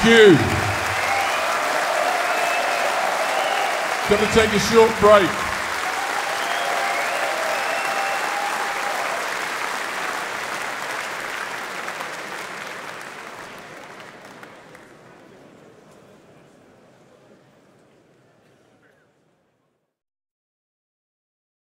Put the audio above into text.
Thank you. Gonna take a short break.